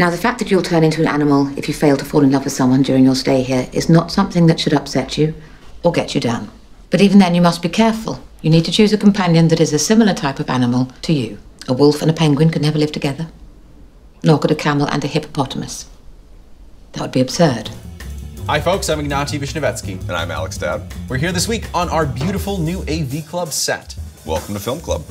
Now, the fact that you'll turn into an animal if you fail to fall in love with someone during your stay here is not something that should upset you or get you down. But even then, you must be careful. You need to choose a companion that is a similar type of animal to you. A wolf and a penguin could never live together, nor could a camel and a hippopotamus. That would be absurd. Hi folks, I'm Ignatiy Vishnevetsky. And I'm Alex Dowd. We're here this week on our beautiful new AV Club set. Welcome to Film Club.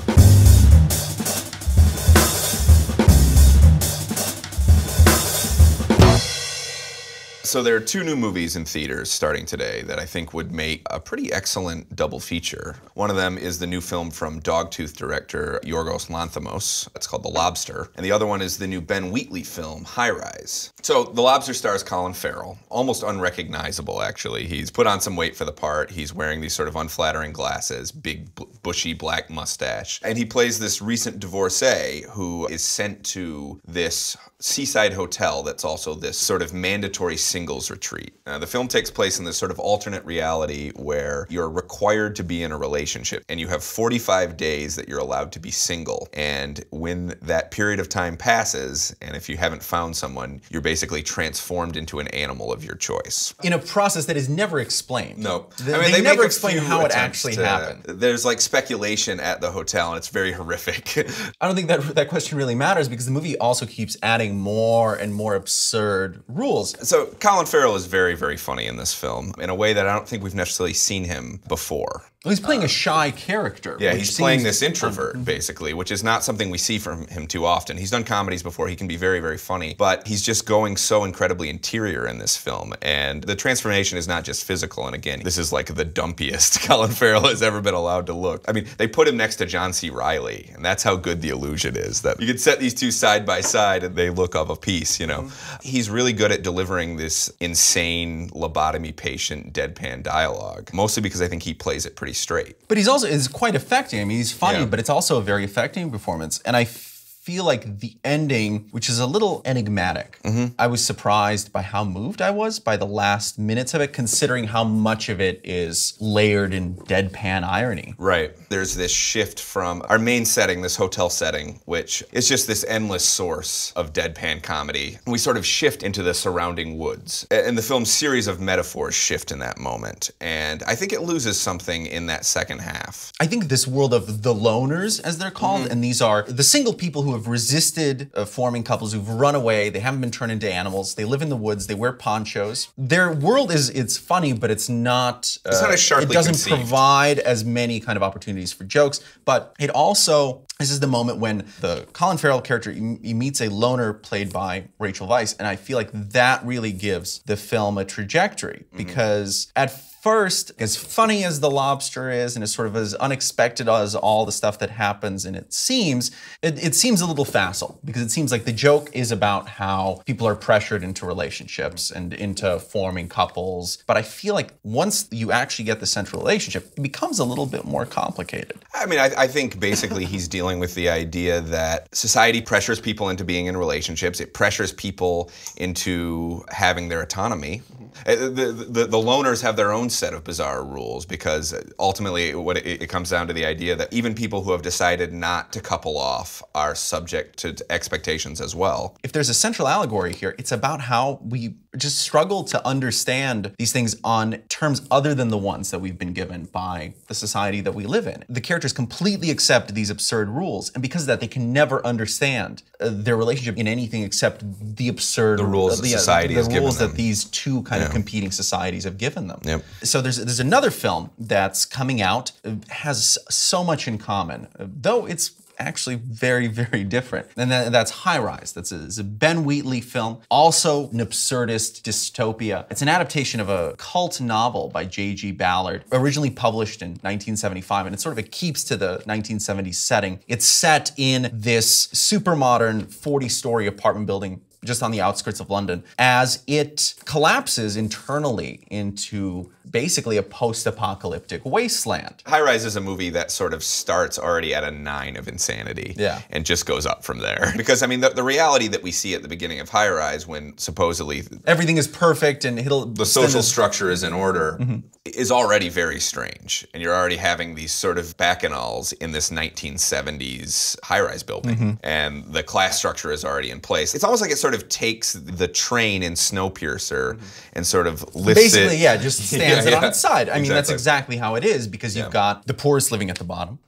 So there are two new movies in theaters starting today that I think would make a pretty excellent double feature. One of them is the new film from Dogtooth director Yorgos Lanthimos. It's called The Lobster. And the other one is the new Ben Wheatley film, High Rise. So The Lobster stars Colin Farrell, almost unrecognizable actually. He's put on some weight for the part. He's wearing these sort of unflattering glasses, big bushy black mustache. And he plays this recent divorcee who is sent to this seaside hotel that's also this sort of mandatory singles retreat. The film takes place in this sort of alternate reality where you're required to be in a relationship and you have 45 days that you're allowed to be single. And when that period of time passes, and if you haven't found someone, you're basically transformed into an animal of your choice. In a process that is never explained. No. They never explain how it actually happened. There's like speculation at the hotel and it's very horrific. I don't think that question really matters because the movie also keeps adding more and more absurd rules. So Colin Farrell is very, very funny in this film in a way that I don't think we've necessarily seen him before. Well, he's playing a shy character. Yeah, he's playing this introvert, basically, which is not something we see from him too often. He's done comedies before, he can be very, very funny, but he's just going so incredibly interior in this film. And the transformation is not just physical, and again, this is like the dumpiest Colin Farrell has ever been allowed to look. I mean, they put him next to John C. Riley, and that's how good the illusion is, that you could set these two side by side and they look of a piece, you know. He's really good at delivering this insane lobotomy patient deadpan dialogue, mostly because I think he plays it pretty straight. But he's also is quite affecting. I mean, he's funny, but it's also a very affecting performance. And I feel like the ending, which is a little enigmatic, I was surprised by how moved I was by the last minutes of it, considering how much of it is layered in deadpan irony. Right. There's this shift from our main setting, this hotel setting, which is just this endless source of deadpan comedy. We sort of shift into the surrounding woods. And the film's series of metaphors shift in that moment. And I think it loses something in that second half. I think this world of the loners, as they're called, and these are the single people who have resisted forming couples, who've run away, they haven't been turned into animals, they live in the woods, they wear ponchos. Their world is, it's funny, but it's not as sharply conceived. Provide as many kind of opportunities for jokes, but it also, this is the moment when the Colin Farrell character, he meets a loner played by Rachel Weisz, and I feel like that really gives the film a trajectory, because at first, as funny as The Lobster is, and as sort of as unexpected as all the stuff that happens, and it seems a little facile, because it seems like the joke is about how people are pressured into relationships and into forming couples. But I feel like once you actually get the central relationship, it becomes a little bit more complicated. I mean, I think basically he's dealing with the idea that society pressures people into being in relationships. It pressures people into having their autonomy. The loners have their own set of bizarre rules, because ultimately it comes down to the idea that even people who have decided not to couple off are subject to expectations as well. If there's a central allegory here, it's about how we just struggle to understand these things on terms other than the ones that we've been given by the society that we live in. The characters completely accept these absurd rules, and because of that, they can never understand their relationship in anything except the absurd rules that society has given them. The rules that these two kind of competing societies have given them. Yep. So there's another film that's coming out, has so much in common, though it's actually very, very different. And that's High Rise. It's a Ben Wheatley film, also an absurdist dystopia. It's an adaptation of a cult novel by J. G. Ballard, originally published in 1975, and it sort of keeps to the 1970s setting. It's set in this super modern 40-story apartment building just on the outskirts of London, as it collapses internally into basically a post-apocalyptic wasteland. High Rise is a movie that sort of starts already at a 9 of insanity, and just goes up from there. Because I mean, the reality that we see at the beginning of High Rise, when supposedly everything is perfect and the social structure is in order, is already very strange, and you're already having these sort of bacchanals in this 1970s high-rise building, and the class structure is already in place. It's almost like it sort of takes the train in Snowpiercer and sort of lifts basically, it. Just stands it on its side. I mean, that's exactly how it is, because you've got the poorest living at the bottom,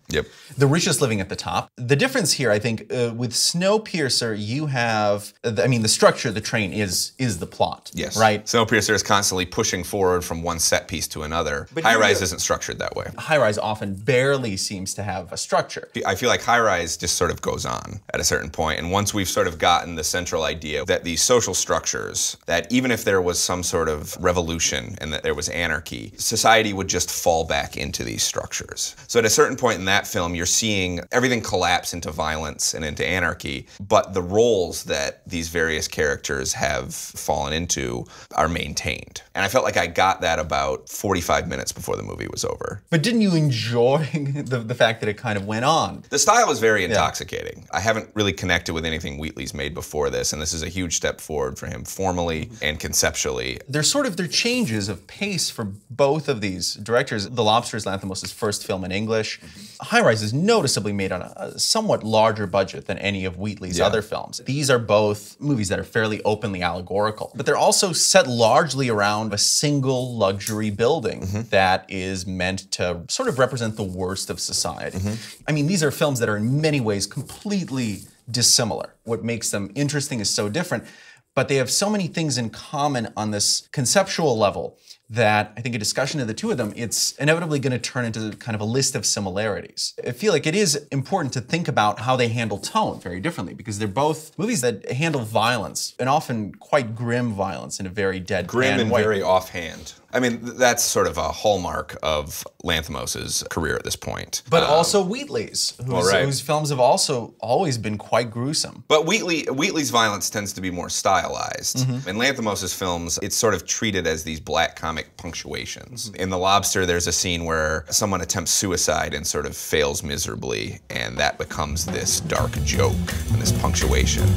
the richest living at the top. The difference here, I think, with Snowpiercer, you have, I mean, the structure of the train is the plot, right? Snowpiercer is constantly pushing forward from one set piece to another. But High Rise isn't structured that way. High Rise often barely seems to have a structure. I feel like High Rise just sort of goes on at a certain point, and once we've sort of gotten the central idea that these social structures, that even if there was some sort of revolution and that there was anarchy, society would just fall back into these structures. So at a certain point in that film, you're seeing everything collapse into violence and into anarchy, but the roles that these various characters have fallen into are maintained. And I felt like I got that about 45 minutes before the movie was over. But didn't you enjoy the fact that it kind of went on? The style was very intoxicating. I haven't really connected with anything Wheatley's made before this, and this is a huge step forward for him formally and conceptually. They're changes of pace for both of these directors. The Lobster is Lanthimos' first film in English. High Rise is noticeably made on a somewhat larger budget than any of Wheatley's other films. These are both movies that are fairly openly allegorical, but they're also set largely around a single luxury building that is meant to sort of represent the worst of society. I mean, these are films that are in many ways completely dissimilar. What makes them interesting is so different, but they have so many things in common on this conceptual level that I think a discussion of the two of them, it's inevitably going to turn into kind of a list of similarities. I feel like it is important to think about how they handle tone very differently, because they're both movies that handle violence, and often quite grim violence, in a very deadpan way. Grim and very offhand. I mean, that's sort of a hallmark of Lanthimos' career at this point. But also Wheatley's, whose films have also always been quite gruesome. But Wheatley's violence tends to be more stylized. In Lanthimos' films, it's sort of treated as these black comic punctuations. In The Lobster, there's a scene where someone attempts suicide and sort of fails miserably, and that becomes this dark joke and this punctuation.